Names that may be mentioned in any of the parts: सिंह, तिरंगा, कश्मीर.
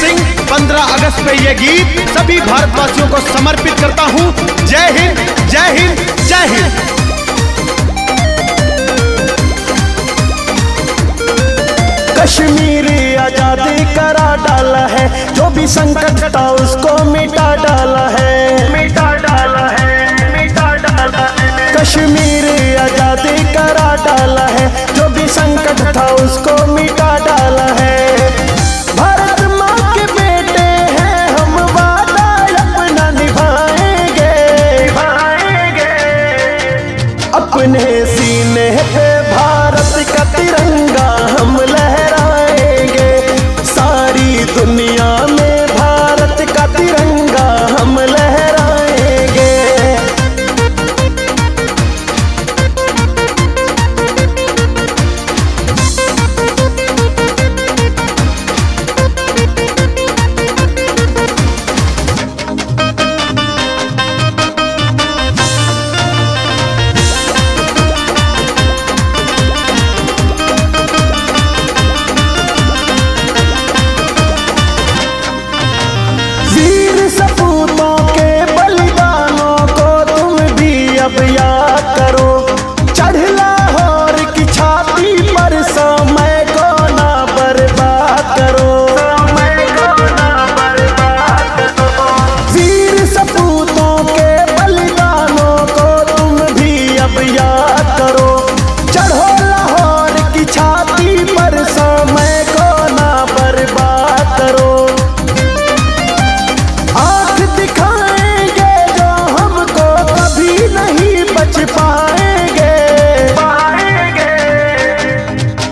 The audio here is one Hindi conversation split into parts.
सिंह 15 अगस्त पे ये गीत सभी भारतवासियों को समर्पित करता हूँ। जय हिंद, जय हिंद, जय हिंद। कश्मीर आजादी करा डाला है, जो भी संकट था उसको मिटा डाला है, मिटा डाला है, मिटा डाला है। कश्मीर आजादी करा डाला है, जो भी संकट था उसको मिटा डाला है। अपने सीने पे भारत का तिरंगा हम लहराएंगे, सारी दुनिया में भारत का तिरंगा हम लहराएंगे। अब याद करो चढ़ला होर की छाती पर, समय को ना बर्बाद करो, समय को ना बर्बाद करो। वीर सपूतों के बलिदानों को तुम भी अब याद करो, चढ़ो लाहौर की छाती पर, समय को ना बर्बाद करो। आंख दिखाएंगे जो हमको कभी नहीं पाएंगे, पाएंगे।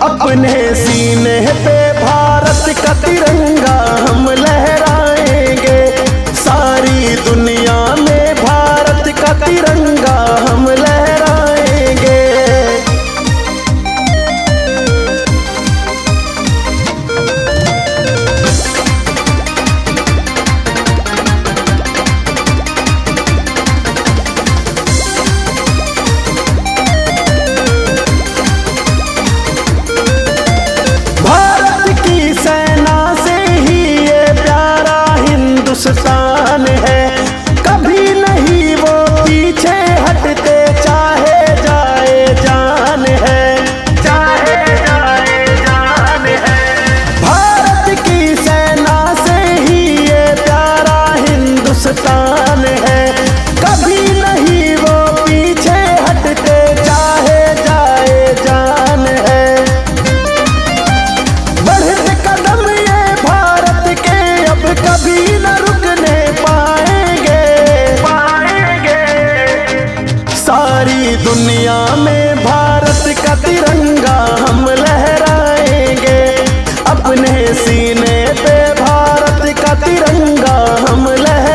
अपने सीने पे भारत का तिरंगा हम लहराएंगे, सारी दुनिया में भारत का तिरंगा हम लहराएंगे। हिंदुस्तान है, कभी नहीं वो पीछे हटते, चाहे जाए जान है, चाहे जाए जान है। भारत की सेना से ही ये प्यारा हिंदुस्तान है, कभी नहीं वो पीछे हटते, चाहे जाए जान है। बढ़ते कदम ये भारत के अब कभी न दुनिया में भारत का तिरंगा हम लहराएंगे, अपने सीने पे भारत का तिरंगा हम लहराएंगे।